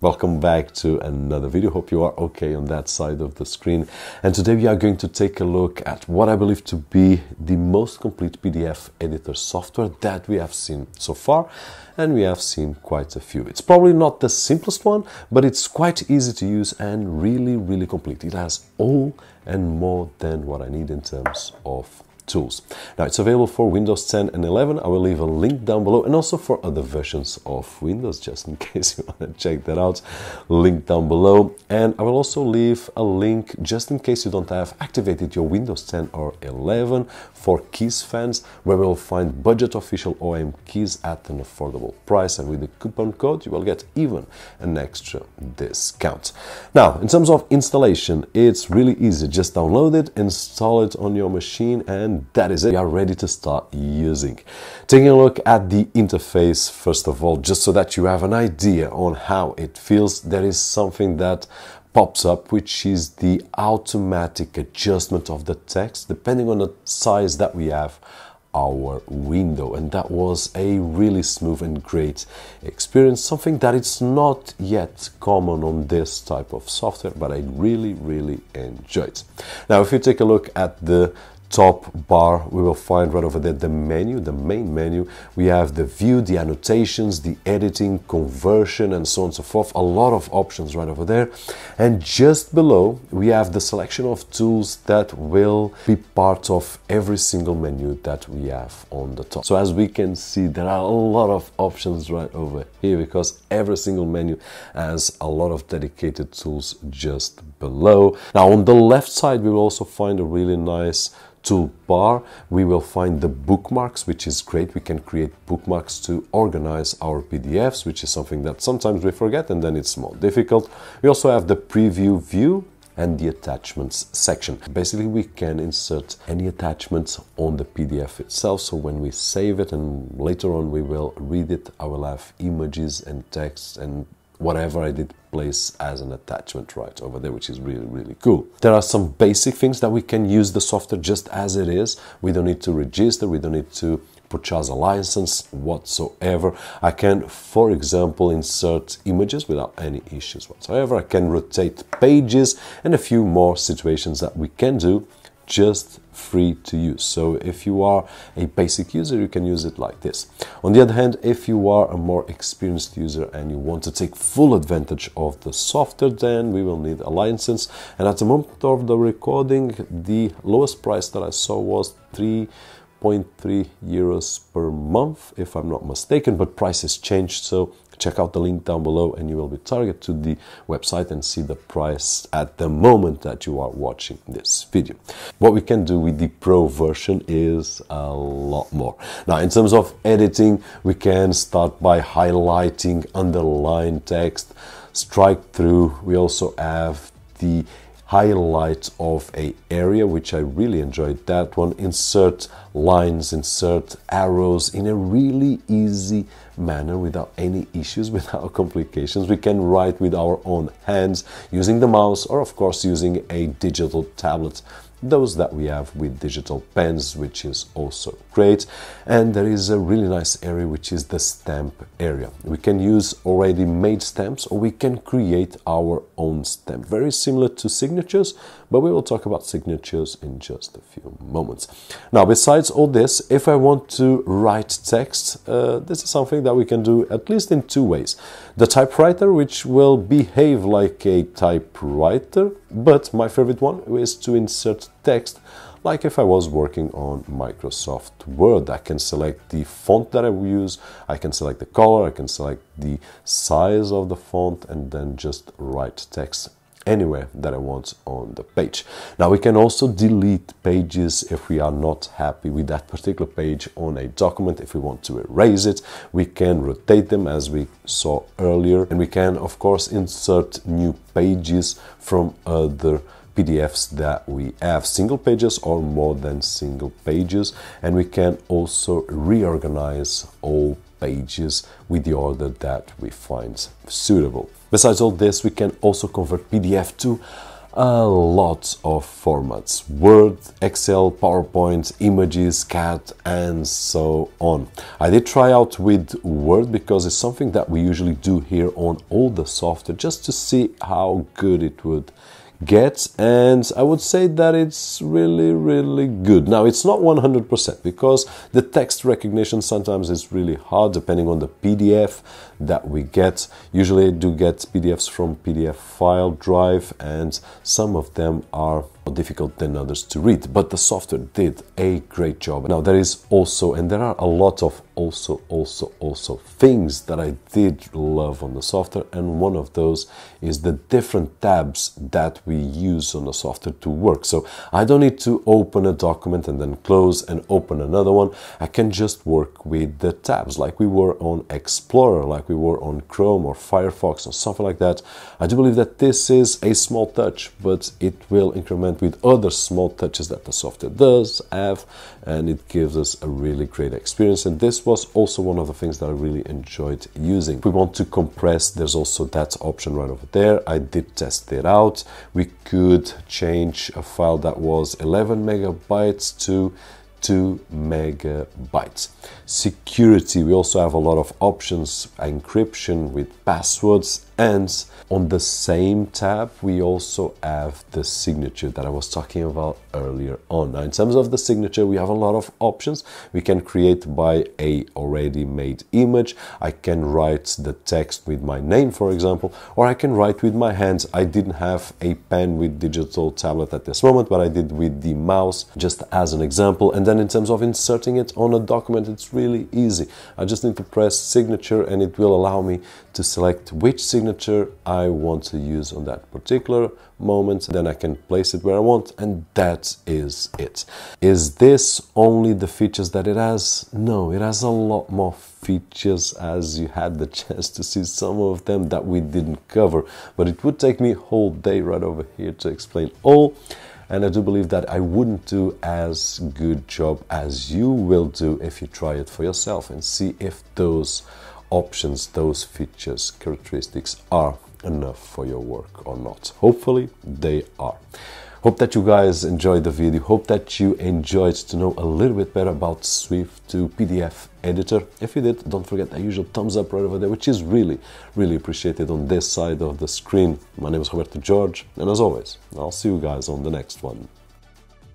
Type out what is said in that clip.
Welcome back to another video. Hope you are okay on that side of the screen. And today we are going to take a look at what I believe to be the most complete PDF editor software that we have seen so far. And we have seen quite a few. It's probably not the simplest one, but it's quite easy to use and really, really complete. It has all and more than what I need in terms of tools. Now, it's available for Windows 10 and 11. I will leave a link down below, and also for other versions of Windows, just in case you want to check that out, link down below. And I will also leave a link just in case you don't have activated your Windows 10 or 11 for keys fans, where we'll find budget official OEM keys at an affordable price. And with the coupon code, you will get even an extra discount. Now, in terms of installation, it's really easy. Just download it, install it on your machine, and that is it. We are ready to start using. Taking a look at the interface first of all, just so that you have an idea on how it feels, there is something that pops up, which is the automatic adjustment of the text depending on the size that we have our window, and that was a really smooth and great experience, something that it's not yet common on this type of software, but I really enjoyed. Now, if you take a look at the top bar, we will find right over there the menu, the main menu. We have the view, the annotations, the editing, conversion, and so on and so forth. A lot of options right over there. And just below, we have the selection of tools that will be part of every single menu that we have on the top. So as we can see, there are a lot of options right over here because every single menu has a lot of dedicated tools just below. Now, on the left side, we will also find a really nice toolbar. We will find the bookmarks, which is great. We can create bookmarks to organize our PDFs, which is something that sometimes we forget, and then it's more difficult. We also have the preview view and the attachments section. Basically, we can insert any attachments on the PDF itself, so when we save it and later on we will read it, I will have images and text and whatever I did place as an attachment right over there, which is really cool. There are some basic things that we can use the software just as it is. We don't need to register, we don't need to purchase a license whatsoever. I can, for example, insert images without any issues whatsoever. I can rotate pages and a few more situations that we can do just free to use. So if you are a basic user, you can use it like this. On the other hand, if you are a more experienced user and you want to take full advantage of the software, then we will need a license. And at the moment of the recording, the lowest price that I saw was 3.3 euros per month, if I'm not mistaken, but prices changed, so check out the link down below and you will be targeted to the website and see the price at the moment that you are watching this video. What we can do with the Pro version is a lot more. Now, in terms of editing, we can start by highlighting, underline text, strike through. We also have the highlight of an area, which I really enjoyed that one. Insert lines, insert arrows in a really easy manner without any issues, without complications. We can write with our own hands using the mouse, or of course using a digital tablet, those that we have with digital pens, which is also great. And there is a really nice area, which is the stamp area. We can use already made stamps, or we can create our own stamp, very similar to signatures, but we will talk about signatures in just a few moments. Now, besides all this, if I want to write text, this is something that we can do at least in two ways. The typewriter, which will behave like a typewriter, but my favorite one is to insert text, like if I was working on Microsoft Word. I can select the font that I will use, I can select the color, I can select the size of the font, and then just write text anywhere that I want on the page. Now, we can also delete pages if we are not happy with that particular page on a document. If we want to erase it, we can rotate them as we saw earlier, and we can of course insert new pages from other PDFs that we have, single pages or more than single pages, and we can also reorganize all pages with the order that we find suitable. Besides all this, we can also convert PDF to lots of formats: Word, Excel, PowerPoint, images, CAD, and so on. I did try out with Word because it's something that we usually do here on all the software, just to see how good it would get, and I would say that it's really good. Now, it's not 100% because the text recognition sometimes is really hard depending on the PDF that we get. Usually I do get PDFs from PDF file drive, and some of them are more difficult than others to read, but the software did a great job. Now, there is also, and there are a lot of also things that I did love on the software, and one of those is the different tabs that we use on the software to work. So I don't need to open a document and then close and open another one. I can just work with the tabs like we were on Explorer, like we were on Chrome or Firefox or something like that. I do believe that this is a small touch, but it will increment with other small touches that the software does have, and it gives us a really great experience. And this was also one of the things that I really enjoyed using. If we want to compress, there's also that option right over there. I did test it out. We could change a file that was 11 megabytes to 2 megabytes. Security, we also have a lot of options, encryption with passwords, and on the same tab we also have the signature that I was talking about earlier on. Now, in terms of the signature, we have a lot of options. We can create by a already made image. I can write the text with my name, for example, or I can write with my hands. I didn't have a pen with digital tablet at this moment, but I did with the mouse, just as an example. And then in terms of inserting it on a document, it's really easy. I just need to press signature and it will allow me to select which signature I want to use on that particular moment. Then I can place it where I want, and that is it. Is this only the features that it has? No, it has a lot more features, as you had the chance to see some of them that we didn't cover, but it would take me a whole day right over here to explain all. And I do believe that I wouldn't do as good job as you will do if you try it for yourself and see if those options, those features, characteristics are enough for your work or not. Hopefully they are. Hope that you guys enjoyed the video. Hope that you enjoyed to know a little bit better about SwifDoo PDF Editor. If you did, don't forget the usual thumbs up right over there, which is really appreciated on this side of the screen. My name is Roberto George, and as always, I'll see you guys on the next one.